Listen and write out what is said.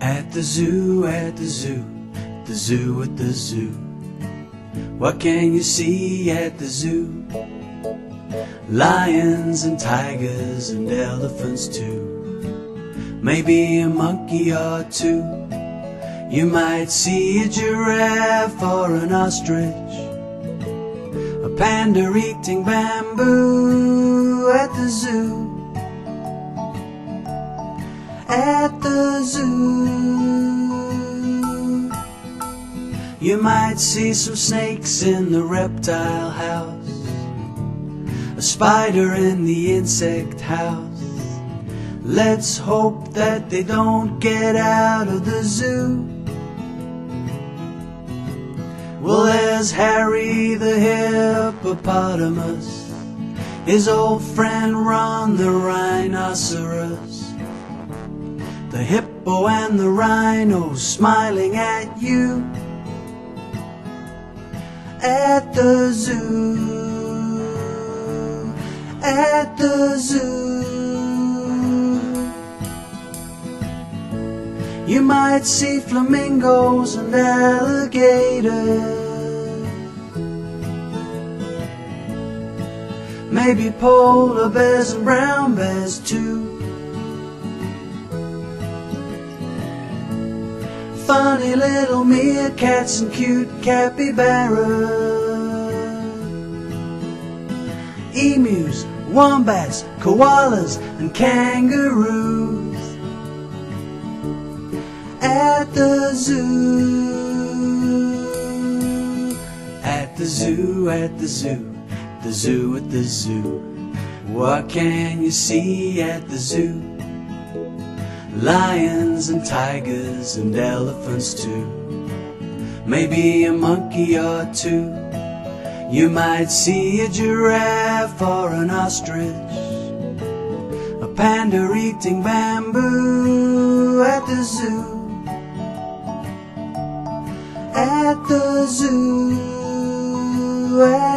At the zoo, at the zoo, the zoo at the zoo. What can you see at the zoo? Lions and tigers and elephants too. Maybe a monkey or two. You might see a giraffe or an ostrich, a panda eating bamboo at the zoo. At the zoo, you might see some snakes in the reptile house, a spider in the insect house. Let's hope that they don't get out of the zoo. Well, there's Harry the hippopotamus, his old friend Ron the rhinoceros. The hippo and the rhino smiling at you at the zoo, at the zoo. You might see flamingos and alligators, maybe polar bears and brown bears too. Funny little meerkats and cute capybaras, emus, wombats, koalas and kangaroos at the zoo, at the zoo, at the zoo, the zoo at the zoo. What can you see at the zoo? Lions and tigers and elephants too. Maybe a monkey or two. You might see a giraffe or an ostrich, a panda eating bamboo at the zoo, at the zoo, at the zoo.